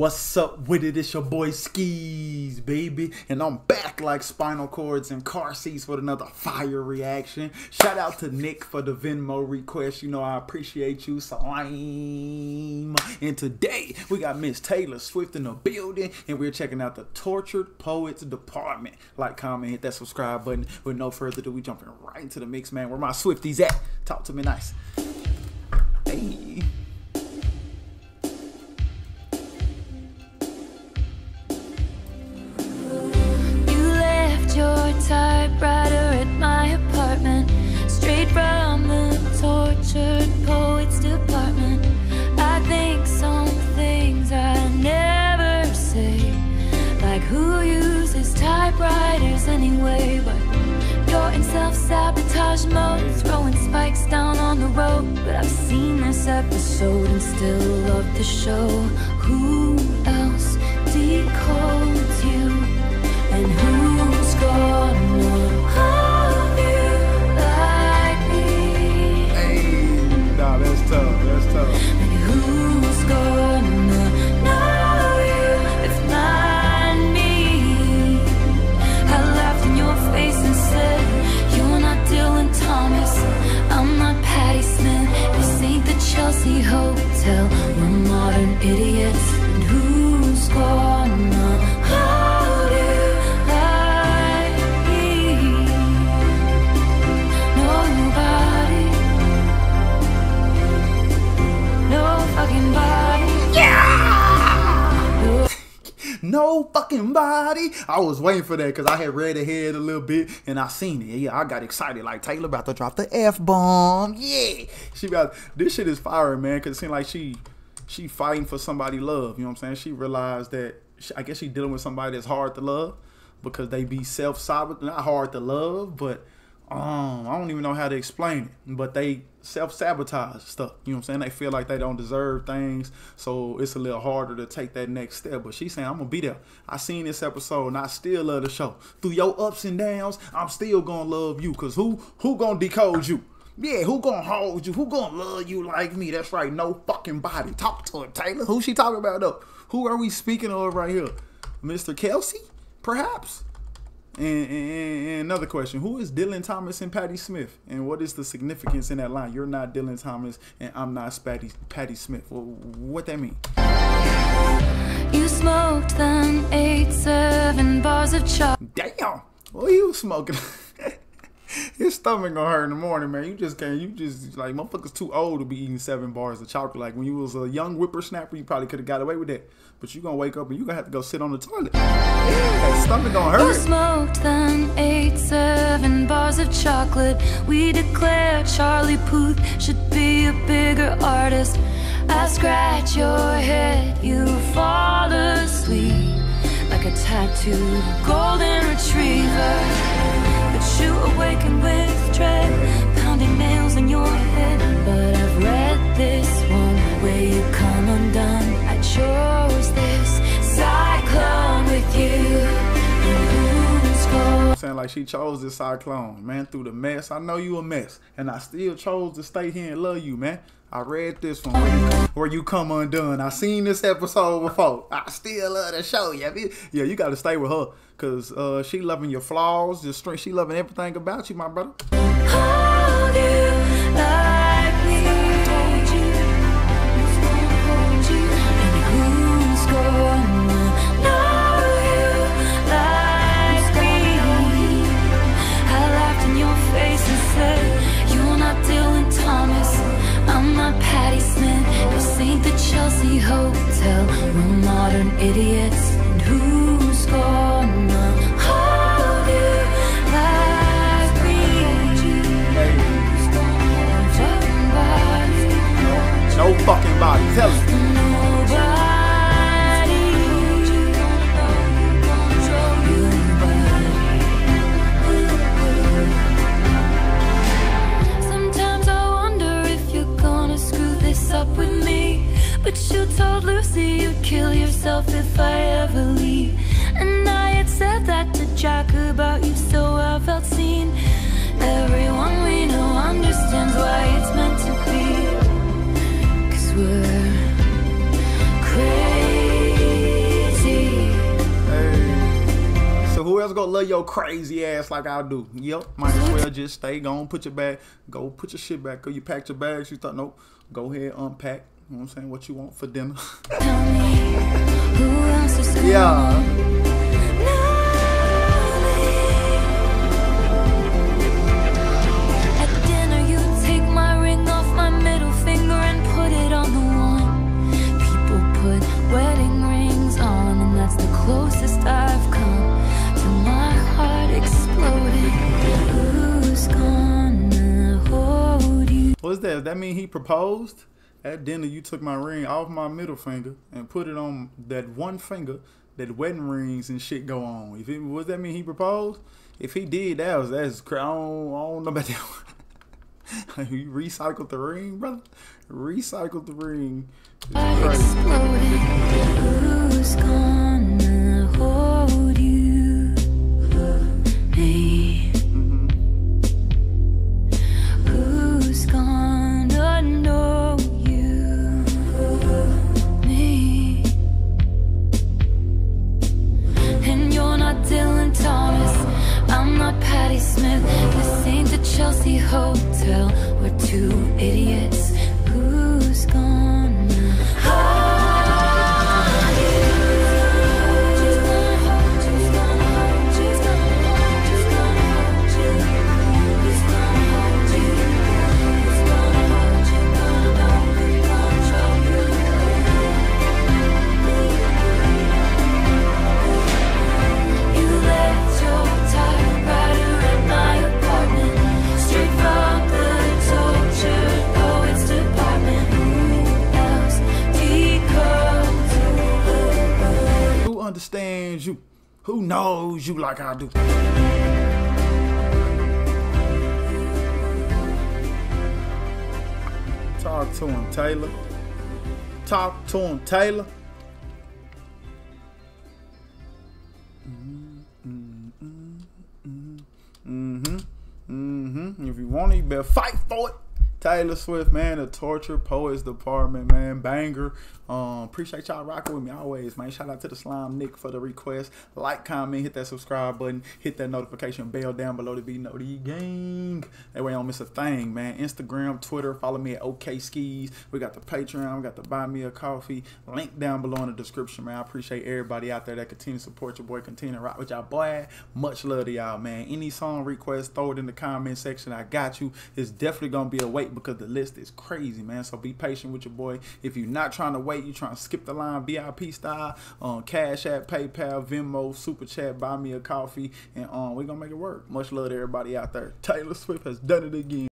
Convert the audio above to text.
What's up with it? It's your boy Skeez, baby, and I'm back like spinal cords and car seats with another fire reaction. Shout out to Nick for the Venmo request. You know I appreciate you, slime. And today we got Miss Taylor Swift in the building, and we're checking out The Tortured Poets Department. Like, comment, hit that subscribe button. With no further ado, we jumping right into the mix, man. Where my Swifties at? Talk to me nice. Hey. Typewriter at my apartment, straight from the Tortured Poets Department. I think some things I never say, like who uses typewriters anyway. But you're in self-sabotage mode, throwing spikes down on the road. But I've seen this episode and still love the show. Who else decodes you, and who's gonna love you like me? Hey, nah, that's tough, that's tough. And who's gonna know you if not me? I laughed in your face and said, you're not Dylan Thomas, I'm not Patti Smith. This ain't the Chelsea Hotel, we're modern idiots. And who's gonna no fucking body. I was waiting for that because I had read ahead a little bit and I seen it. Yeah, I got excited. Like, Taylor about to drop the F-bomb. Yeah. She about, this shit is fire, man, because it seemed like she fighting for somebody love. You know what I'm saying? She realized that, I guess she dealing with somebody that's hard to love because they be self-sabotaging. Not hard to love, but I don't even know how to explain it. But they self-sabotage stuff. You know what I'm saying? They feel like they don't deserve things, so it's a little harder to take that next step. But she's saying, I'm gonna be there. I seen this episode and I still love the show. Through your ups and downs, I'm still gonna love you. Cause who gonna decode you? Yeah, who gonna hold you? Who gonna love you like me? That's right, no fucking body. Talk to her, Taylor. Who she talking about though? Who are we speaking of right here? Mr. Kelsey, perhaps? And another question, who is Dylan Thomas and Patti Smith? And what is the significance in that line? You're not Dylan Thomas and I'm not Patti Smith. Well, what that mean? You smoked them 8-7 bars of chocolate. Damn, what you smoking? His stomach gonna hurt in the morning, man. You just can't, like, motherfuckers too old to be eating 7 bars of chocolate. Like, when you was a young whippersnapper, you probably could have got away with that. But you gonna wake up and you gonna have to go sit on the toilet. That stomach gonna hurt. You smoked then 8-7 bars of chocolate. We declare Charlie Puth should be a bigger artist. I scratch your head, you fall asleep like a tattooed golden retriever. You awaken with dread, pounding nails in your head. But I've read this one where you come undone. I chose this cyclone with you. Sound like she chose this cyclone, man, through the mess. I know you a mess, and I still chose to stay here and love you, man. I read this one where you come undone. I seen this episode before. I still love the show. Yeah, yeah, you gotta stay with her because she loving your flaws, your strength. She loving everything about you, my brother. Hold you like me. Hold you. And who's gonna know you like me? I laughed in your face and said, you're not Dylan Thomas, I'm not Patti Smith. This ain't the Chelsea Hotel, we're modern idiots. And who's gonna hold you like me? No fucking body, tell us. Nobody. Sometimes I wonder if you're gonna screw this up with me. But you told Lucy you'd kill yourself if I ever leave. And I had said that to Jack about you, so I felt seen. Everyone we know understands why it's meant to be, 'cause we're crazy. motherfuckers gonna love your crazy ass like I do. Yep, might as well just stay gone, put your bag, go put your shit back. Cause you packed your bags, you thought, nope, go ahead, unpack. You know what I'm saying? What you want for dinner. Yeah. Closest I've come to my heart exploding. Who's gonna hold you? What's that? Does that mean he proposed? At dinner, you took my ring off my middle finger and put it on that one finger that wedding rings and shit go on. If it was that mean he proposed? If he did, that was I don't know about that one. You recycled the ring, brother. Recycled the ring. Who's gonna hold you, me? Who's gonna know you, me? And you're not Dylan Thomas, I'm not Patti Smith. This ain't the Chelsea Hotel, we're two idiots. Who's gonna hold you? Understands you, who knows you like I do. Talk to him, Taylor. Talk to him, Taylor. If you want it, you better fight for it. Taylor Swift, man, The Tortured Poets Department, man, banger. Appreciate y'all rocking with me always, man. Shout out to the Slime Nick for the request. Like, comment, hit that subscribe button, hit that notification bell down below to be notified, gang. That way I don't miss a thing, man. Instagram, Twitter, follow me at Ok Sceez. We got the Patreon, we got the Buy Me a Coffee link down below in the description, man. I appreciate everybody out there that continue to support your boy, continue to rock with y'all, boy. Much love to y'all, man. Any song request, throw it in the comment section. I got you. It's definitely gonna be a wait, because the list is crazy, man. So be patient with your boy. If you're not trying to wait, you trying to skip the line, VIP style, on CashApp, PayPal, Venmo, Super Chat, Buy Me a Coffee, and we're gonna make it work. Much love to everybody out there. Taylor Swift has done it again.